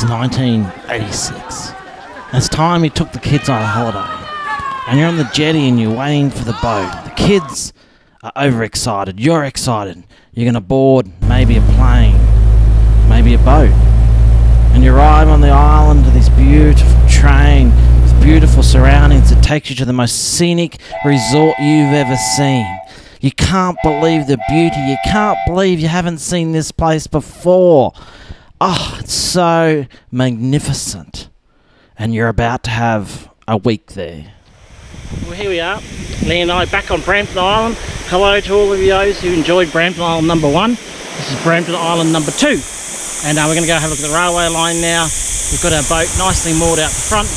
It's 1986. It's time you took the kids on a holiday. And you're on the jetty and you're waiting for the boat. The kids are overexcited. You're excited. You're going to board maybe a plane, maybe a boat. And you arrive on the island with this beautiful train, with beautiful surroundings that takes you to the most scenic resort you've ever seen. You can't believe the beauty. You can't believe you haven't seen this place before. Oh, it's so magnificent. And you're about to have a week there. Well, here we are, Lee and I, back on Brampton Island. Hello to all of you those who enjoyed Brampton Island number 1. This is Brampton Island number 2. And we're going to go have a look at the railway line now. We've got our boat nicely moored out the front.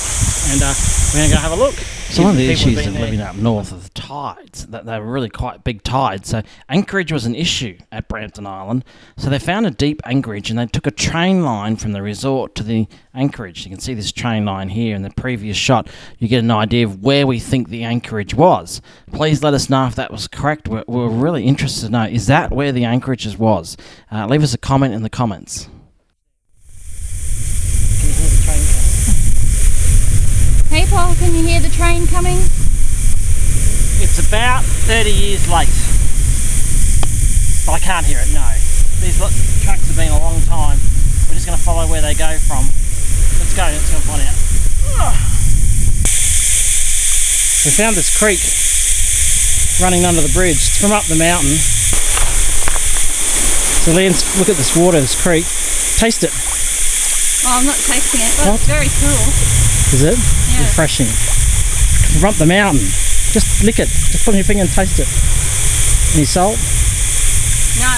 And we're going to go have a look. So one of the issues of living up north of the tides, that they were really quite big tides, so anchorage was an issue at Brampton Island. So they found a deep anchorage and they took a train line from the resort to the anchorage. You can see this train line here in the previous shot. You get an idea of where we think the anchorage was. Please let us know if that was correct. We're really interested to know, is that where the anchorage was? Leave us a comment in the comments. People, can you hear the train coming? It's about 30 years late, but I can't hear it, no. These trucks have been a long time. We're just going to follow where they go from. Let's go find out. We found this creek running under the bridge. It's from up the mountain. So let's look at this water, this creek. Taste it. Well, I'm not tasting it, but it's very cool. Is it? Yeah. Refreshing. From up the mountain. Just lick it. Just put on your finger and taste it. Any salt? No,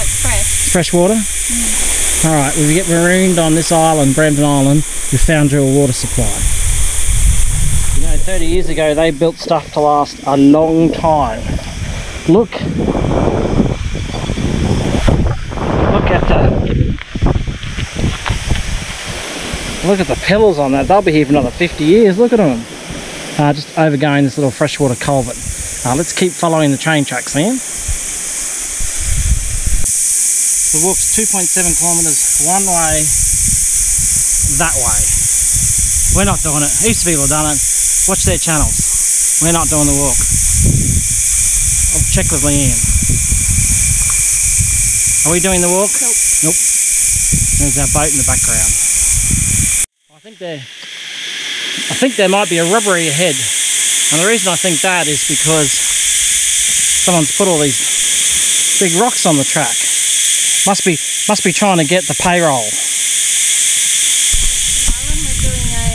it's fresh. Fresh water? Mm. Alright, well, if you get marooned on this island, Brampton Island, you found your water supply. You know, 30 years ago they built stuff to last a long time. Look at the pillars on that. They'll be here for another 50 years. Look at them. Just overgoing this little freshwater culvert. Let's keep following the train tracks, Liam. The walk's 2.7 kilometres one way, that way. We're not doing it. Heaps of people have done it. Watch their channels. We're not doing the walk. I'll check with Liam. Are we doing the walk? Nope. Nope. There's our boat in the background. I think there might be a robbery ahead, and the reason I think that is because someone's put all these big rocks on the track. Must be trying to get the payroll.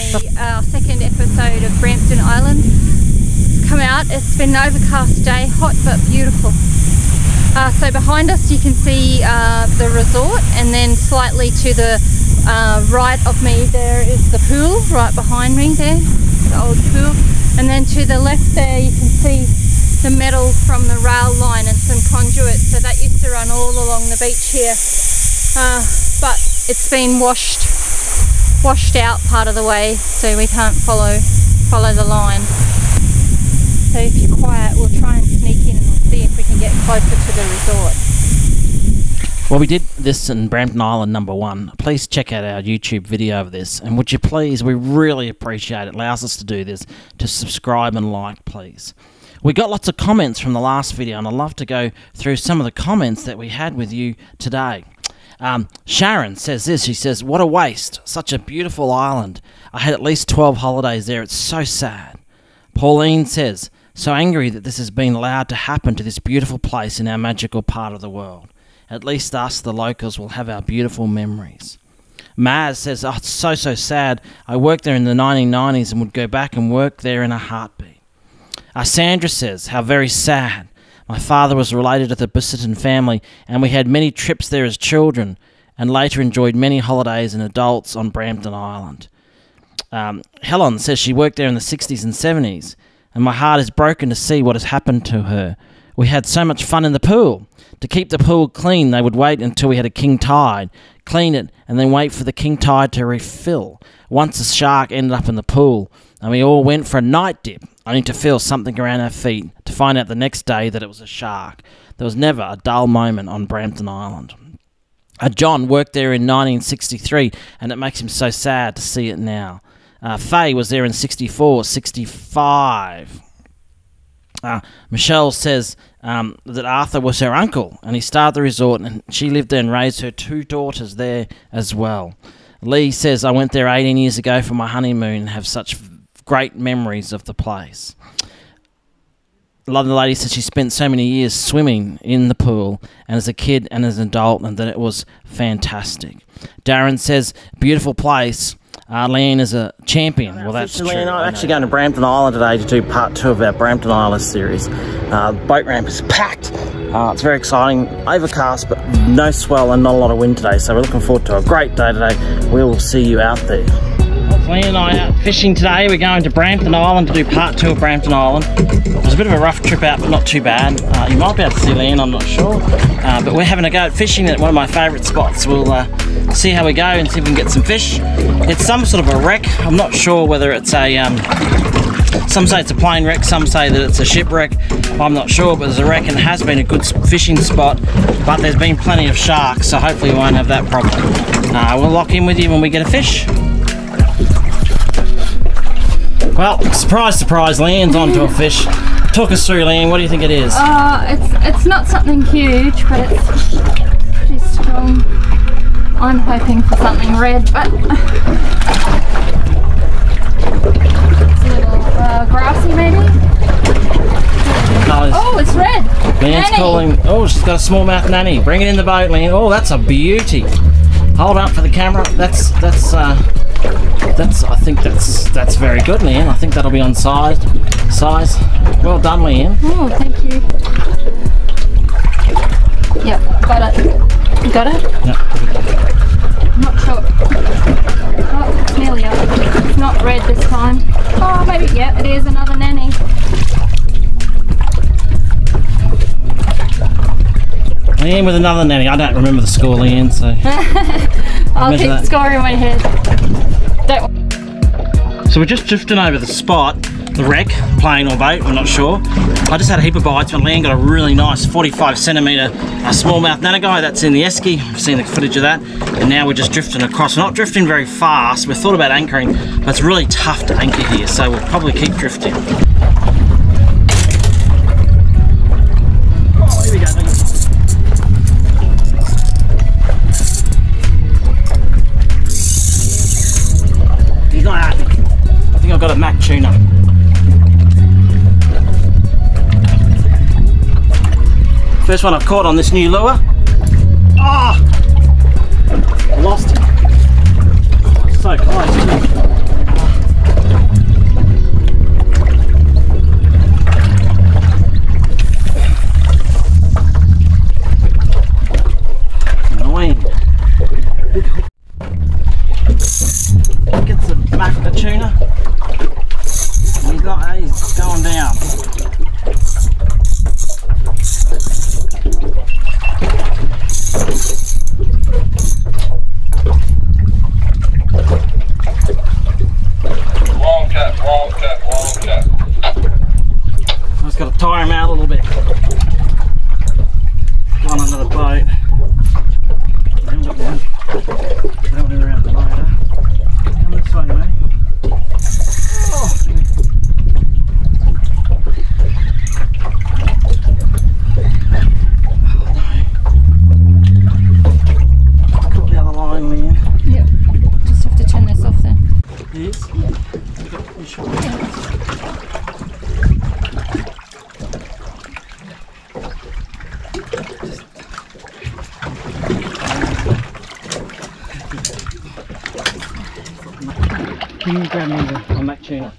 We're doing our second episode of Brampton Island. It's come out. It's been an overcast day, hot but beautiful. So behind us you can see the resort, and then slightly to the right of me there is the pool, right behind me there, the old pool. And then to the left there you can see the metal from the rail line and some conduits. So that used to run all along the beach here, but it's been washed out part of the way, so we can't follow the line. So if you're quiet, we'll try and sneak in and we'll see if we can get closer to the resort. Well, we did this in Brampton Island number 1. Please check out our YouTube video of this. And would you please, we really appreciate it. It allows us to do this, to subscribe and like, please. We got lots of comments from the last video, and I'd love to go through some of the comments that we had with you today. Sharon says this, she says, "What a waste, such a beautiful island. I had at least 12 holidays there, it's so sad." Pauline says, "So angry that this has been allowed to happen to this beautiful place in our magical part of the world. At least us, the locals, will have our beautiful memories." Maz says, "Oh, it's so sad. I worked there in the 1990s and would go back and work there in a heartbeat." Sandra says, "How very sad. My father was related to the Bissetton family and we had many trips there as children and later enjoyed many holidays and adults on Brampton Island." Helen says she worked there in the 60s and 70s and my heart is broken to see what has happened to her. "We had so much fun in the pool. To keep the pool clean, they would wait until we had a king tide, clean it, and then wait for the king tide to refill. Once a shark ended up in the pool, and we all went for a night dip, only to feel something around our feet, to find out the next day that it was a shark. There was never a dull moment on Brampton Island." John worked there in 1963, and it makes him so sad to see it now. Faye was there in 64, 65. Michelle says that Arthur was her uncle, and he started the resort, and she lived there and raised her two daughters there as well. Lee says, I went there 18 years ago for my honeymoon and have such great memories of the place. A lovely lady says she spent so many years swimming in the pool, and as a kid and as an adult, and that it was fantastic. Darren says, beautiful place. Leanne is a champion. Well, that's true. Leanne, I'm actually going to Brampton Island today to do part two of our Brampton Island series. The boat ramp is packed. It's very exciting. Overcast, but no swell and not a lot of wind today. So we're looking forward to a great day today. We will see you out there. Leanne and I are out fishing today. We're going to Brampton Island to do part two of Brampton Island. It was a bit of a rough trip out, but not too bad. You might be able to see Leanne, I'm not sure. But we're having a go at fishing at one of my favourite spots. We'll see how we go and see if we can get some fish. It's some sort of a wreck. I'm not sure whether it's a... some say it's a plane wreck, some say that it's a shipwreck. I'm not sure, but there's a wreck and it has been a good fishing spot, but there's been plenty of sharks, so hopefully we won't have that problem. We'll lock in with you when we get a fish. Well, surprise, surprise, Leanne's onto a fish. Talk us through, Leanne, what do you think it is? It's not something huge, but it's pretty strong. I'm hoping for something red, but it's a little grassy maybe. No, it's red. Leanne's calling. Oh, she's got a smallmouth nanny. Bring it in the boat, Leanne. Oh, that's a beauty. Hold up for the camera. That's I think that's very good, Leanne. I think that'll be on size. Well done, Leanne. Oh, thank you. Yep, got it. You got it? Yep. I'm not sure. Oh, it's nearly up. It's not red this time. Oh, maybe, yeah, it is another nanny. Leanne with another nanny. I don't remember the score, Leanne, so... I'll keep the score in my head. So we're just drifting over the spot, the wreck, plane or boat, we're not sure. I just had a heap of bites when Leanne got a really nice 45cm smallmouth nanagai. That's in the esky. I've seen the footage of that. And now we're just drifting across. We're not drifting very fast. We thought about anchoring, but it's really tough to anchor here, so we'll probably keep drifting. Got a Mac tuna. First one I've caught on this new lure. Ah! Oh, I lost him. So close, isn't it? Annoying. Big hook. Get some Mac with the tuna. He's going down. Long cut. I just got to tire him out a little bit. Go on another boat. That one around the boat, huh? Come this way, mate. Can you grab me the Mac tuna?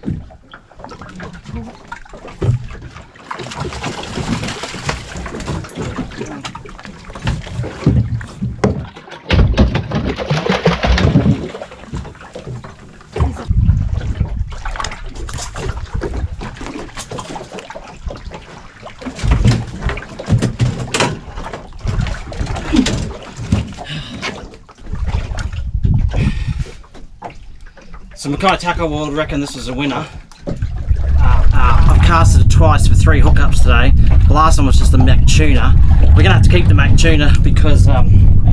So Mackay Tucker World reckon this was a winner. I've casted it twice for 3 hookups today. The last one was just the Mac tuna. We're going to have to keep the Mac tuna because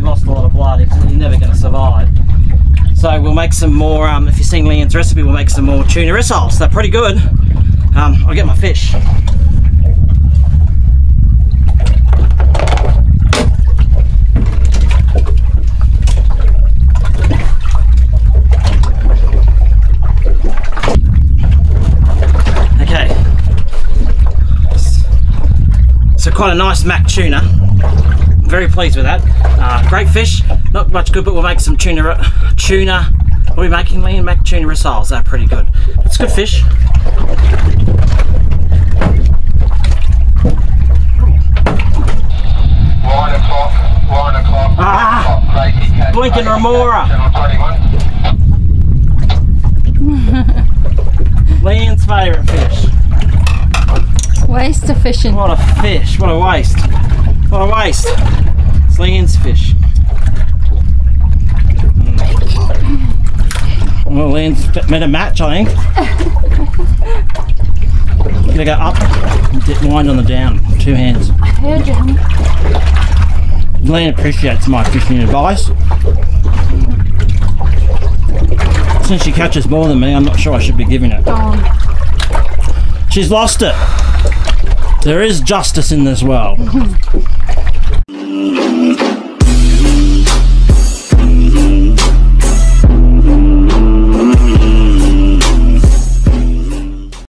lost a lot of blood, you're never going to survive. So we'll make some more, if you've seen Leanne's recipe, we'll make some more tuna rissoles. They're pretty good. I'll get my fish. Quite a nice mac tuna. I'm very pleased with that. Great fish, not much good, but we'll make some tuna. What are we making, Leanne? Mac tuna rissoles. They're pretty good. It's good fish. Line o'clock, crazy cat. Blinking remora. Leanne's favourite fish. Waste of fishing. What a fish, what a waste. What a waste. It's Leanne's fish. Well, Leanne's made a match, I think. I'm gonna go up and dip mine on the down, two hands. I heard you. Leanne appreciates my fishing advice. Since she catches more than me, I'm not sure I should be giving it. She's lost it. There is justice in this world.